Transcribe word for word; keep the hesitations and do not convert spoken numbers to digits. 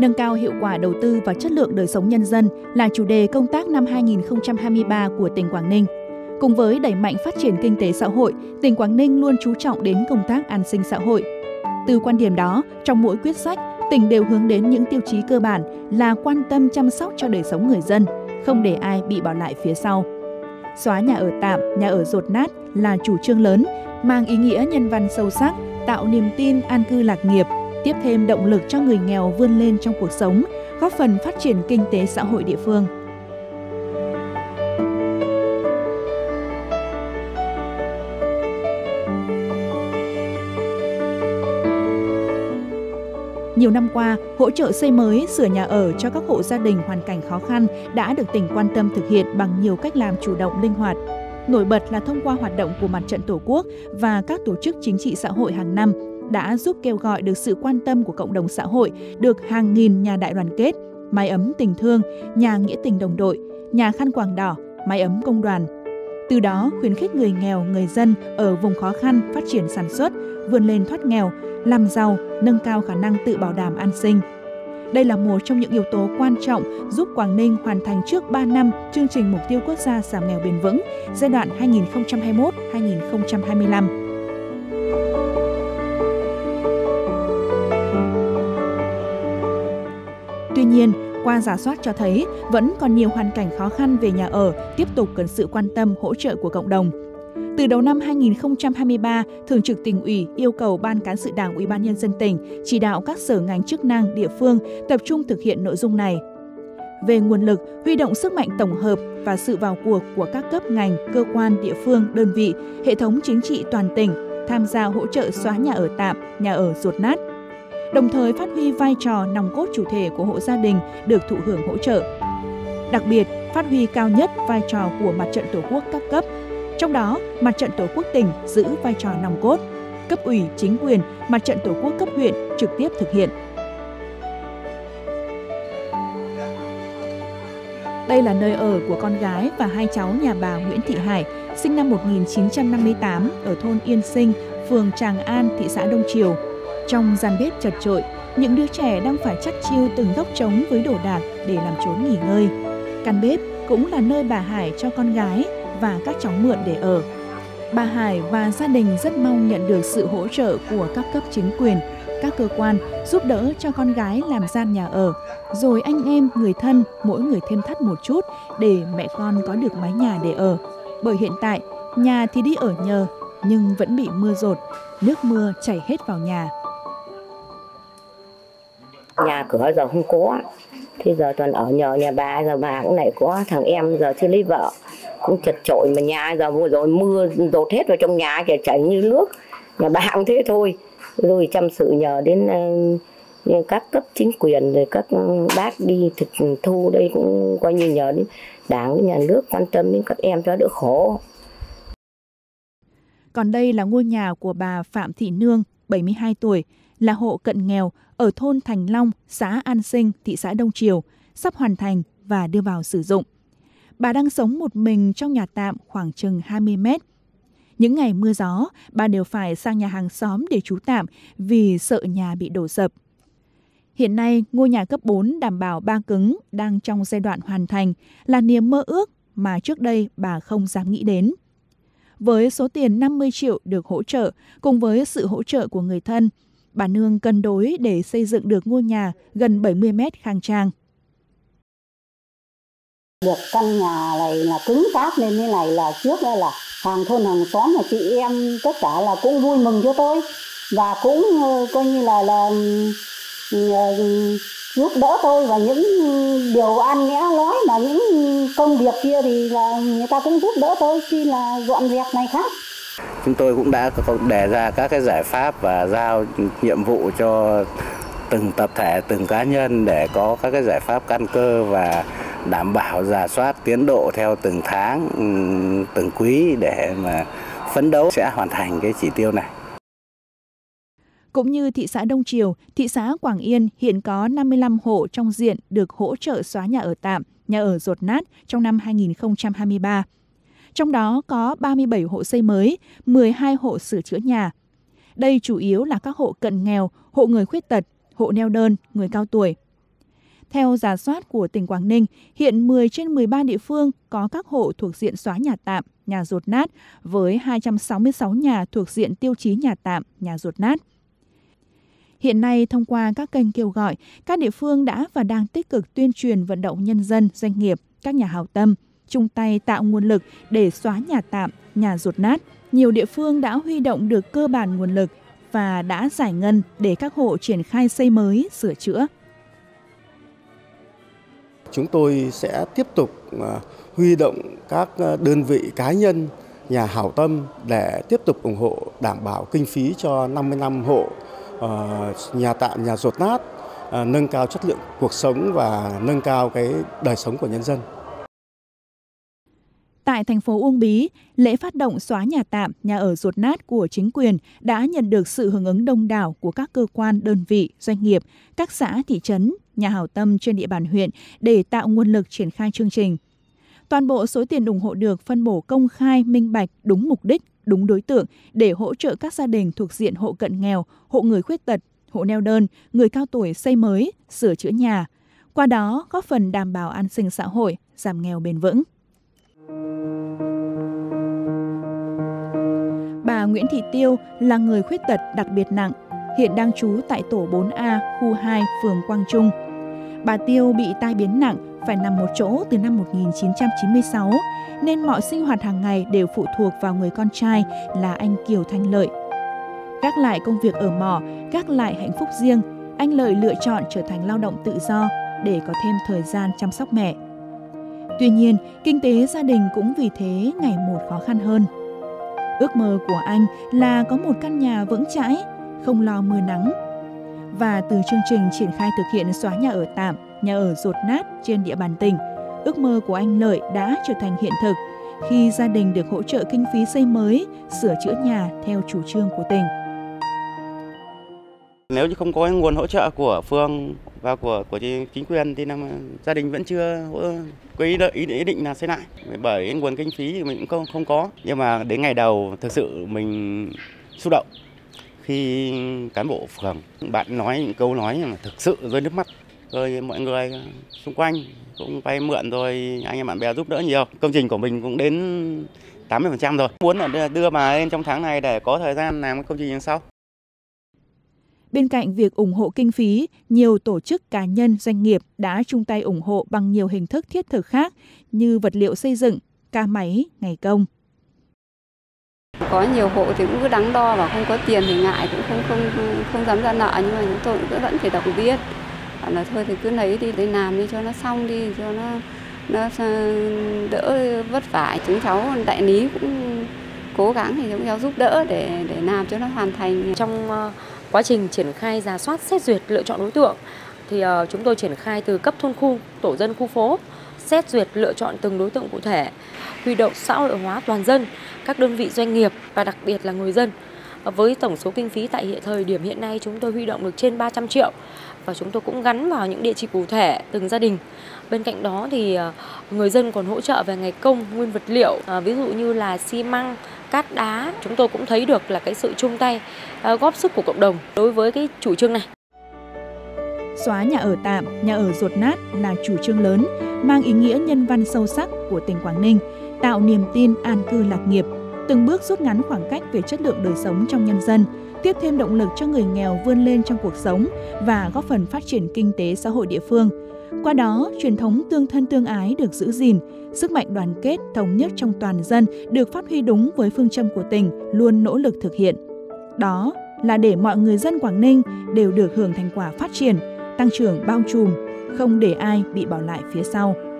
Nâng cao hiệu quả đầu tư và chất lượng đời sống nhân dân là chủ đề công tác năm hai nghìn không trăm hai mươi ba của tỉnh Quảng Ninh. Cùng với đẩy mạnh phát triển kinh tế xã hội, tỉnh Quảng Ninh luôn chú trọng đến công tác an sinh xã hội. Từ quan điểm đó, trong mỗi quyết sách, tỉnh đều hướng đến những tiêu chí cơ bản là quan tâm chăm sóc cho đời sống người dân, không để ai bị bỏ lại phía sau. Xóa nhà ở tạm, nhà ở dột nát là chủ trương lớn, mang ý nghĩa nhân văn sâu sắc, tạo niềm tin an cư lạc nghiệp, tiếp thêm động lực cho người nghèo vươn lên trong cuộc sống, góp phần phát triển kinh tế xã hội địa phương. Nhiều năm qua, hỗ trợ xây mới, sửa nhà ở cho các hộ gia đình hoàn cảnh khó khăn đã được tỉnh quan tâm thực hiện bằng nhiều cách làm chủ động, linh hoạt. Nổi bật là thông qua hoạt động của Mặt trận Tổ quốc và các tổ chức chính trị xã hội hàng năm đã giúp kêu gọi được sự quan tâm của cộng đồng xã hội, được hàng nghìn nhà đại đoàn kết, mái ấm tình thương, nhà nghĩa tình đồng đội, nhà khăn quàng đỏ, mái ấm công đoàn. Từ đó khuyến khích người nghèo, người dân ở vùng khó khăn phát triển sản xuất, vươn lên thoát nghèo, làm giàu, nâng cao khả năng tự bảo đảm an sinh. Đây là một trong những yếu tố quan trọng giúp Quảng Ninh hoàn thành trước ba năm chương trình Mục tiêu Quốc gia giảm nghèo bền vững giai đoạn hai nghìn không trăm hai mươi mốt đến hai nghìn không trăm hai mươi lăm. Tuy nhiên, qua rà soát cho thấy vẫn còn nhiều hoàn cảnh khó khăn về nhà ở tiếp tục cần sự quan tâm hỗ trợ của cộng đồng. Từ đầu năm hai nghìn không trăm hai mươi ba, Thường trực Tỉnh ủy yêu cầu Ban Cán sự Đảng Ủy ban Nhân dân tỉnh chỉ đạo các sở ngành chức năng địa phương tập trung thực hiện nội dung này. Về nguồn lực, huy động sức mạnh tổng hợp và sự vào cuộc của các cấp ngành, cơ quan, địa phương, đơn vị, hệ thống chính trị toàn tỉnh tham gia hỗ trợ xóa nhà ở tạm, nhà ở dột nát. Đồng thời phát huy vai trò nòng cốt chủ thể của hộ gia đình được thụ hưởng hỗ trợ. Đặc biệt, phát huy cao nhất vai trò của Mặt trận Tổ quốc các cấp. Trong đó, Mặt trận Tổ quốc tỉnh giữ vai trò nòng cốt, cấp ủy, chính quyền, Mặt trận Tổ quốc cấp huyện trực tiếp thực hiện. Đây là nơi ở của con gái và hai cháu nhà bà Nguyễn Thị Hải, sinh năm một nghìn chín trăm năm mươi tám ở thôn Yên Sinh, phường Tràng An, thị xã Đông Triều. Trong gian bếp chật chội, những đứa trẻ đang phải chắt chiu từng góc trống với đồ đạc để làm trốn nghỉ ngơi. Căn bếp cũng là nơi bà Hải cho con gái và các cháu mượn để ở. Bà Hải và gia đình rất mong nhận được sự hỗ trợ của các cấp chính quyền, các cơ quan giúp đỡ cho con gái làm gian nhà ở, rồi anh em, người thân mỗi người thêm thắt một chút để mẹ con có được mái nhà để ở. Bởi hiện tại, nhà thì đi ở nhờ nhưng vẫn bị mưa dột, nước mưa chảy hết vào nhà. Nhà cửa giờ không có, thì giờ toàn ở nhờ nhà bà, giờ bà cũng lại có thằng em, giờ chưa lấy vợ, cũng chật chội mà nhà giờ vừa rồi mưa dột hết vào trong nhà kìa, chảy như nước, nhà bà cũng thế thôi. Rồi chăm sự nhờ đến các cấp chính quyền, rồi các bác đi thực thu đây cũng coi như nhờ đến Đảng, nhà nước quan tâm đến các em cho đỡ khổ. Còn đây là ngôi nhà của bà Phạm Thị Nương, bảy mươi hai tuổi, là hộ cận nghèo ở thôn Thành Long, xã An Sinh, thị xã Đông Triều, sắp hoàn thành và đưa vào sử dụng. Bà đang sống một mình trong nhà tạm khoảng chừng hai mươi mét. Những ngày mưa gió, bà đều phải sang nhà hàng xóm để trú tạm vì sợ nhà bị đổ sập. Hiện nay, ngôi nhà cấp bốn đảm bảo ba cứng đang trong giai đoạn hoàn thành là niềm mơ ước mà trước đây bà không dám nghĩ đến. Với số tiền năm mươi triệu được hỗ trợ, cùng với sự hỗ trợ của người thân, bà Nương cân đối để xây dựng được ngôi nhà gần bảy mươi mét khang trang. Được căn nhà này là cứng cáp lên như này là trước đây là hàng thôn hàng xóm và chị em tất cả là cũng vui mừng cho tôi. Và cũng coi như là, là giúp đỡ tôi và những điều ăn nhẽ nói mà những công việc kia thì là người ta cũng giúp đỡ tôi khi là dọn dẹp này khác. Chúng tôi cũng đã đề ra các cái giải pháp và giao nhiệm vụ cho từng tập thể, từng cá nhân để có các cái giải pháp căn cơ và đảm bảo rà soát tiến độ theo từng tháng, từng quý để mà phấn đấu sẽ hoàn thành cái chỉ tiêu này. Cũng như thị xã Đông Triều, thị xã Quảng Yên hiện có năm mươi lăm hộ trong diện được hỗ trợ xóa nhà ở tạm, nhà ở dột nát trong năm hai nghìn không trăm hai mươi ba. Trong đó có ba mươi bảy hộ xây mới, mười hai hộ sửa chữa nhà. Đây chủ yếu là các hộ cận nghèo, hộ người khuyết tật, hộ neo đơn, người cao tuổi. Theo rà soát của tỉnh Quảng Ninh, hiện mười trên mười ba địa phương có các hộ thuộc diện xóa nhà tạm, nhà dột nát, với hai trăm sáu mươi sáu nhà thuộc diện tiêu chí nhà tạm, nhà dột nát. Hiện nay, thông qua các kênh kêu gọi, các địa phương đã và đang tích cực tuyên truyền vận động nhân dân, doanh nghiệp, các nhà hảo tâm, chung tay tạo nguồn lực để xóa nhà tạm, nhà dột nát. Nhiều địa phương đã huy động được cơ bản nguồn lực và đã giải ngân để các hộ triển khai xây mới, sửa chữa. Chúng tôi sẽ tiếp tục huy động các đơn vị cá nhân, nhà hảo tâm để tiếp tục ủng hộ đảm bảo kinh phí cho năm mươi lăm hộ nhà tạm, nhà dột nát, nâng cao chất lượng cuộc sống và nâng cao cái đời sống của nhân dân. Tại thành phố Uông Bí, lễ phát động xóa nhà tạm, nhà ở dột nát của chính quyền đã nhận được sự hưởng ứng đông đảo của các cơ quan, đơn vị, doanh nghiệp, các xã, thị trấn, nhà hảo tâm trên địa bàn huyện để tạo nguồn lực triển khai chương trình. Toàn bộ số tiền ủng hộ được phân bổ công khai, minh bạch, đúng mục đích, đúng đối tượng để hỗ trợ các gia đình thuộc diện hộ cận nghèo, hộ người khuyết tật, hộ neo đơn, người cao tuổi xây mới, sửa chữa nhà. Qua đó góp phần đảm bảo an sinh xã hội, giảm nghèo bền vững. Bà Nguyễn Thị Tiêu là người khuyết tật đặc biệt nặng, hiện đang trú tại tổ bốn A, khu hai, phường Quang Trung. Bà Tiêu bị tai biến nặng, phải nằm một chỗ từ năm một nghìn chín trăm chín mươi sáu, nên mọi sinh hoạt hàng ngày đều phụ thuộc vào người con trai là anh Kiều Thành Lợi. Gác lại công việc ở mỏ, gác lại hạnh phúc riêng, anh Lợi lựa chọn trở thành lao động tự do để có thêm thời gian chăm sóc mẹ. Tuy nhiên, kinh tế gia đình cũng vì thế ngày một khó khăn hơn. Ước mơ của anh là có một căn nhà vững chãi, không lo mưa nắng. Và từ chương trình triển khai thực hiện xóa nhà ở tạm, nhà ở dột nát trên địa bàn tỉnh, ước mơ của anh Lợi đã trở thành hiện thực khi gia đình được hỗ trợ kinh phí xây mới, sửa chữa nhà theo chủ trương của tỉnh. Nếu như không có nguồn hỗ trợ của phường và của của chính quyền thì năm gia đình vẫn chưa có ý, ý, ý định là xây lại, bởi nguồn kinh phí thì mình cũng không, không có. Nhưng mà đến ngày đầu thực sự mình xúc động khi cán bộ phường bạn nói những câu nói mà thực sự rơi nước mắt. Rồi mọi người xung quanh cũng vay mượn rồi anh em bạn bè giúp đỡ nhiều. Công trình của mình cũng đến tám mươi phần trăm rồi. Muốn là đưa bà lên trong tháng này để có thời gian làm cái công trình sau. Bên cạnh việc ủng hộ kinh phí, nhiều tổ chức, cá nhân, doanh nghiệp đã chung tay ủng hộ bằng nhiều hình thức thiết thực khác như vật liệu xây dựng, ca máy, ngày công. Có nhiều hộ thì cũng cứ đắn đo và không có tiền thì ngại, cũng không không không dám ra nợ, nhưng mà chúng tôi cũng vẫn phải động viên. Là thôi thì cứ lấy đi để làm đi cho nó xong đi, cho nó nó đỡ vất vả. Chúng cháu đại lý cũng cố gắng thì chúng cháu giúp đỡ để để làm cho nó hoàn thành. Trong quá trình triển khai rà soát, xét duyệt, lựa chọn đối tượng thì chúng tôi triển khai từ cấp thôn khu, tổ dân khu phố, xét duyệt lựa chọn từng đối tượng cụ thể, huy động xã hội hóa toàn dân, các đơn vị doanh nghiệp và đặc biệt là người dân. Với tổng số kinh phí tại hiện thời điểm hiện nay chúng tôi huy động được trên ba trăm triệu và chúng tôi cũng gắn vào những địa chỉ cụ thể từng gia đình. Bên cạnh đó thì người dân còn hỗ trợ về ngày công, nguyên vật liệu, ví dụ như là xi măng, cát đá. Chúng tôi cũng thấy được là cái sự chung tay góp sức của cộng đồng đối với cái chủ trương này. Xóa nhà ở tạm, nhà ở dột nát là chủ trương lớn, mang ý nghĩa nhân văn sâu sắc của tỉnh Quảng Ninh, tạo niềm tin an cư lạc nghiệp, từng bước rút ngắn khoảng cách về chất lượng đời sống trong nhân dân, tiếp thêm động lực cho người nghèo vươn lên trong cuộc sống và góp phần phát triển kinh tế xã hội địa phương. Qua đó, truyền thống tương thân tương ái được giữ gìn, sức mạnh đoàn kết thống nhất trong toàn dân được phát huy đúng với phương châm của tỉnh luôn nỗ lực thực hiện. Đó là để mọi người dân Quảng Ninh đều được hưởng thành quả phát triển, tăng trưởng bao trùm, không để ai bị bỏ lại phía sau.